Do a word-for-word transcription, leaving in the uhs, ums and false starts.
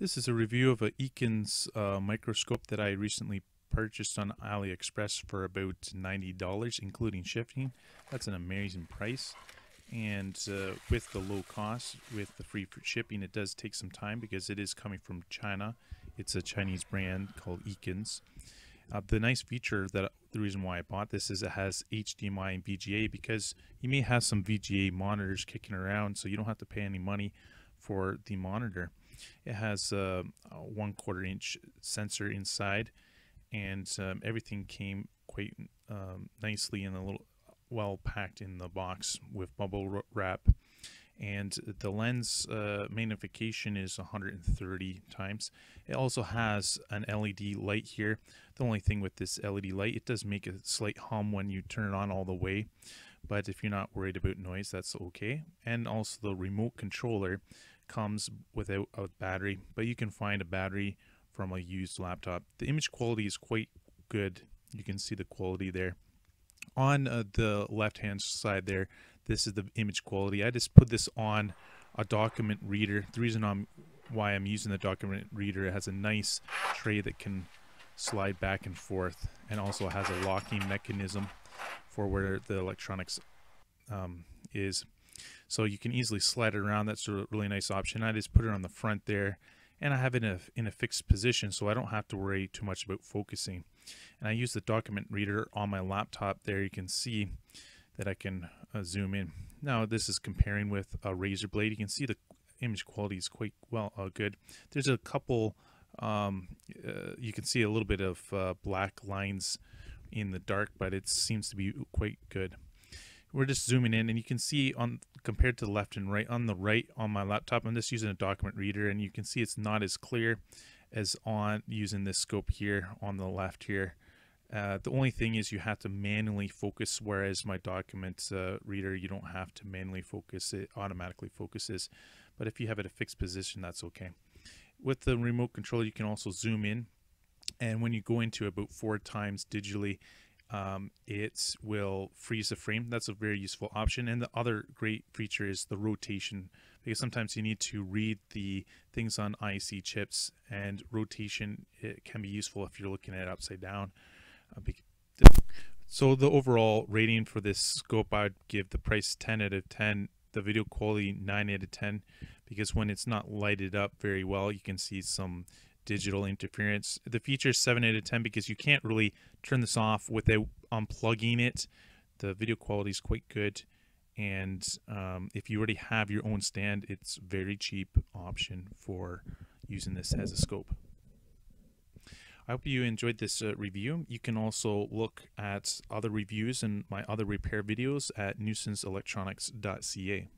This is a review of an Eakins uh, microscope that I recently purchased on AliExpress for about ninety dollars, including shipping. That's an amazing price. And uh, with the low cost, with the free shipping, it does take some time because it is coming from China. It's a Chinese brand called Eakins. Uh, the nice feature that the reason why I bought this is it has H D M I and V G A, because you may have some V G A monitors kicking around, so you don't have to pay any money for the monitor. It has uh, a one quarter inch sensor inside, and um, everything came quite um, nicely and a little well packed in the box with bubble wrap. And the lens uh, magnification is one hundred thirty times. It also has an L E D light here. The only thing with this L E D light, it does make a slight hum when you turn it on all the way, but if you're not worried about noise, that's okay. And also the remote controller comes without a battery, but you can find a battery from a used laptop. The image quality is quite good. You can see the quality there. On uh, the left hand side there, this is the image quality. I just put this on a document reader. The reason I'm why I'm using the document reader, it has a nice tray that can slide back and forth, and also has a locking mechanism for where the electronics um, is. So you can easily slide it around. That's a really nice option. I just put it on the front there, and I have it in a, in a fixed position, so I don't have to worry too much about focusing. And I use the document reader on my laptop there. You can see that I can uh, zoom in. Now this is comparing with a razor blade. You can see the image quality is quite well uh, good. There's a couple, um, uh, you can see a little bit of uh, black lines in the dark, but it seems to be quite good. We're just zooming in, and you can see on compared to the left and right, on the right on my laptop, I'm just using a document reader, and you can see it's not as clear as on using this scope here on the left here. Uh, the only thing is you have to manually focus, whereas my document uh, reader, you don't have to manually focus. It automatically focuses. But if you have it a fixed position, that's okay. With the remote control, you can also zoom in, and when you go into about four times digitally, Um, it will freeze the frame. That's a very useful option. And the other great feature is the rotation, because sometimes you need to read the things on I C chips, and rotation, it can be useful if you're looking at it upside down. So the overall rating for this scope, I'd give the price ten out of ten, the video quality nine out of ten, because when it's not lighted up very well, you can see some digital interference. The feature is seven out of ten, because you can't really turn this off without unplugging it. The video quality is quite good, and um, if you already have your own stand, it's a very cheap option for using this as a scope. I hope you enjoyed this uh, review. You can also look at other reviews and my other repair videos at newsons electronics dot c a.